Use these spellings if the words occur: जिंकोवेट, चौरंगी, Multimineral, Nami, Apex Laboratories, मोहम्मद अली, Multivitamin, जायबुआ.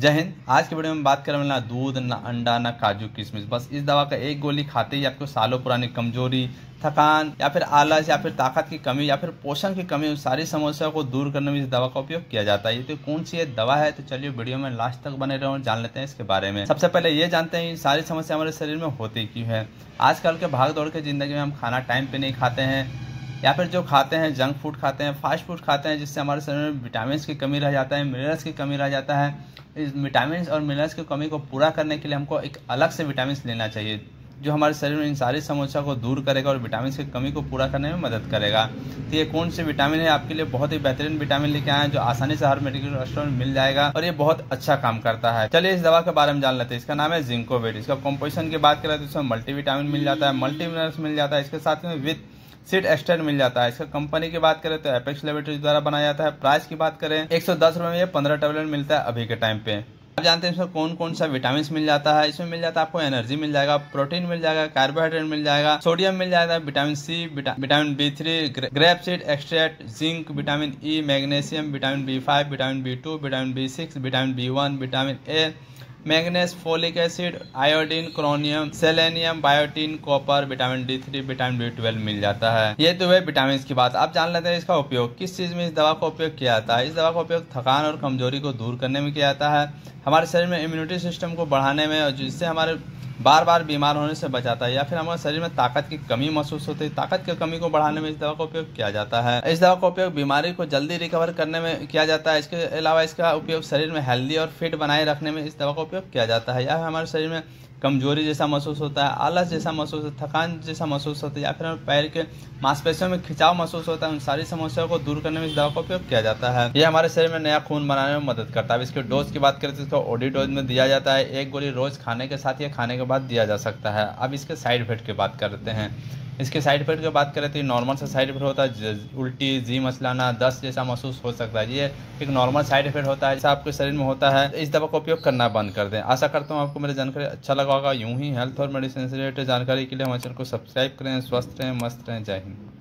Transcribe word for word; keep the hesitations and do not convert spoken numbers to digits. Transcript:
जय हिंद। आज की वीडियो में बात करें ना दूध ना अंडा ना काजू किशमिश। बस इस दवा का एक गोली खाते ही आपको सालों पुरानी कमजोरी, थकान या फिर आलस या फिर ताकत की कमी या फिर पोषण की कमी, उन सारी समस्याओं को दूर करने में इस दवा का उपयोग किया जाता है। ये तो कौन सी दवा है, तो चलिए वीडियो में लास्ट तक बने रहो और जान लेते हैं इसके बारे में। सबसे पहले ये जानते हैं सारी समस्या हमारे शरीर में होती क्यों है। आजकल के भाग दौड़ के जिंदगी में हम खाना टाइम पे नहीं खाते हैं या फिर जो खाते हैं जंक फूड खाते हैं, फास्ट फूड खाते हैं, जिससे हमारे शरीर में विटामिन की कमी रह जाता है, मिनरल्स की कमी रह जाता है। इस विटामिन और मिनरल्स की कमी को पूरा करने के लिए हमको एक अलग से विटामिन लेना चाहिए जो हमारे शरीर में इन सारी समस्या को दूर करेगा और विटामिन की कमी को पूरा करने में मदद करेगा। तो ये कौन से विटामिन है, आपके लिए बहुत ही बेहतरीन विटामिन लेके आए हैं जो आसानी से हर मेडिकल स्टोर में मिल जाएगा और ये बहुत अच्छा काम करता है। चलिए इस दवा के बारे में जान लेते हैं। इसका नाम है जिंकोवेट। इसका कॉम्पोजिशन की बात करें तो इसमें मल्टीविटामिन मिल जाता है, मल्टी मिनरल्स मिल जाता है, इसके साथ में विथ सीड एक्सट्रैक्ट मिल जाता है। इसका कंपनी की बात करें तो एपेक्स लैबोरेटरीज द्वारा बनाया जाता है। प्राइस की बात करें एक सौ दस रुपए में ये पंद्रह टैबलेट मिलता है अभी के टाइम पे। आप जानते हैं इसमें कौन कौन सा विटामिन मिल जाता है। इसमें मिल जाता है आपको एनर्जी मिल जाएगा, प्रोटीन मिल जाएगा, कार्बोहाइड्रेट मिल जाएगा, सोडियम मिल जाएगा, vitamin C, vitamin B three, grape seed extract, zinc, vitamin E, magnesium, vitamin B five, vitamin B two, vitamin B six, vitamin B one, vitamin A, manganese, folic acid, iodine, chromium, selenium, biotin, copper, vitamin D three, vitamin B twelve मिल जाता है। ये तो है vitamin की बात। आप जान लेते हैं इसका उपयोग किस चीज में इस दवा का उपयोग किया जाता है। इस दवा का उपयोग थकान और कमजोरी को दूर करने में किया जाता है, हमारे शरीर में इम्यूनिटी सिस्टम को बढ़ाने में, और जिससे हमारे बार बार बीमार होने से बचाता है। या फिर हमारे शरीर में ताकत की कमी महसूस होती है, ताकत की कमी को बढ़ाने में इस दवा का उपयोग किया जाता है। इस दवा का उपयोग बीमारी को जल्दी रिकवर करने में किया जाता है। इसके अलावा इसका उपयोग शरीर में हेल्दी और फिट बनाए रखने में इस दवा का उपयोग किया जाता है। या हमारे शरीर में कमजोरी जैसा महसूस होता है, आलस जैसा महसूस होता है, थकान जैसा महसूस होता है, या फिर हमें पैर के मांसपेशियों में खिंचाव महसूस होता है, उन सारी समस्याओं को दूर करने में इस दवा का उपयोग किया जाता है। यह हमारे शरीर में नया खून बनाने में मदद करता है। इसके डोज की बात करें तो इसको ओडी डोज में दिया जाता है। एक गोली रोज खाने के साथ या खाने के बाद दिया जा सकता है। अब इसके साइड इफेक्ट की बात करते हैं। इसके साइड इफेक्ट की बात करें तो नॉर्मल सा साइड इफेक्ट होता है, उल्टी, जी मचलाना, दस्त जैसा महसूस हो सकता है। ये एक नॉर्मल साइड इफेक्ट होता है जैसा आपके शरीर में होता है। इस दवा का उपयोग करना बंद कर दें। आशा करता हूँ आपको मेरी जानकारी अच्छा लगा होगा। यूं ही हेल्थ और मेडिसिन से रिलेटेड जानकारी के लिए हमारे चैनल को सब्सक्राइब करें। स्वस्थ रहें, मस्त रहें। जय हिंद।